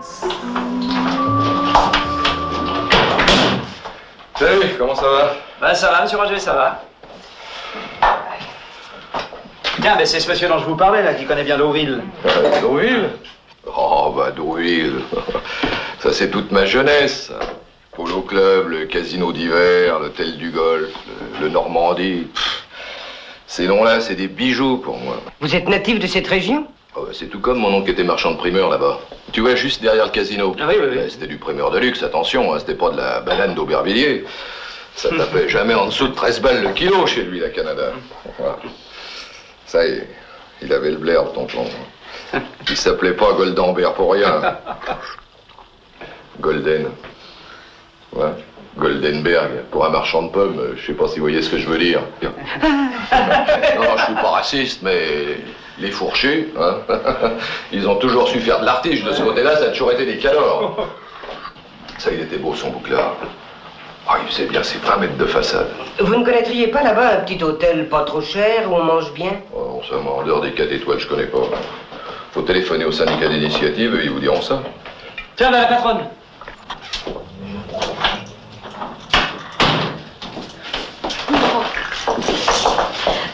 Salut, comment ça va? Ben ça va, monsieur Roger, ça va. Tiens, ben c'est ce monsieur dont je vous parlais, là, qui connaît bien Deauville. Deauville? Oh, bah Deauville. Ça, c'est toute ma jeunesse. Polo Club, le Casino d'Hiver, l'Hôtel du Golf, le Normandie. Ces noms-là, c'est des bijoux pour moi. Vous êtes natif de cette région? Oh, bah, c'est tout comme mon oncle était marchand de primeurs là-bas. Tu vois, juste derrière le casino. Ah oui, oui, oui. C'était du primeur de luxe, attention, hein, c'était pas de la banane d'Aubervilliers. Ça tapait jamais en dessous de 13 balles le kilo chez lui, la Canada. Voilà. Ça y est, il avait le blaire, ton plomb. Il s'appelait pas Goldenberg pour rien. Golden. Ouais. Goldenberg, pour un marchand de pommes, je sais pas si vous voyez ce que je veux dire. Non, non, je suis pas raciste, mais les fourchés, hein, ils ont toujours su faire de l'artige de ce côté-là, ça a toujours été des calors. Ça, il était beau son bouclard. Ah, oh, il faisait bien ses 20 mètres de façade. Vous ne connaîtriez pas là-bas un petit hôtel pas trop cher où on mange bien? Oh, ça, moi, en dehors des 4 étoiles, je connais pas. Faut téléphoner au syndicat d'initiative et ils vous diront ça. Tiens, là, la patronne.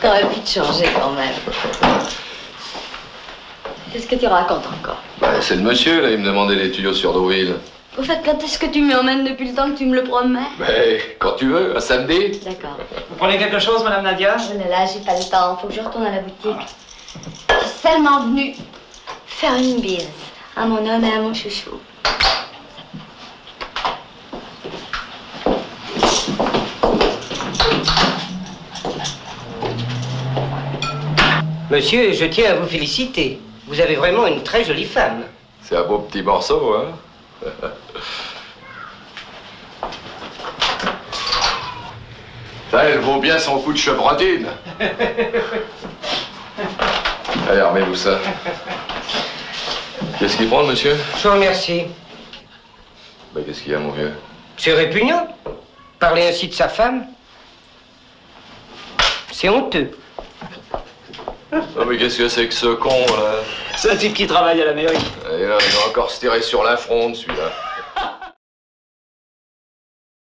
T'aurais pu te changer quand même. Qu'est-ce que tu racontes encore? Bah, c'est le monsieur, là, il me demandait les tuyaux sur Deauville. Au fait, quand est-ce que tu m'emmènes depuis le temps que tu me le promets? Ben, quand tu veux, un samedi. D'accord. Vous prenez quelque chose, madame Nadia? Non, là, j'ai pas le temps. Faut que je retourne à la boutique. Ah. Je suis seulement venue faire une bise à mon homme et à mon chouchou. Monsieur, je tiens à vous féliciter. Vous avez vraiment une très jolie femme. C'est un beau petit morceau, hein? Ça, elle vaut bien son coup de chevrotine. Allez, armez-vous ça. Qu'est-ce qu'il prend, monsieur? Je vous remercie. Ben, qu'est-ce qu'il y a, mon vieux? C'est répugnant. Parler ainsi de sa femme. C'est honteux. Oh, mais qu'est-ce que c'est que ce con, là? C'est un type qui travaille à la mairie. Et là, il va encore se tirer sur la fronde, celui-là.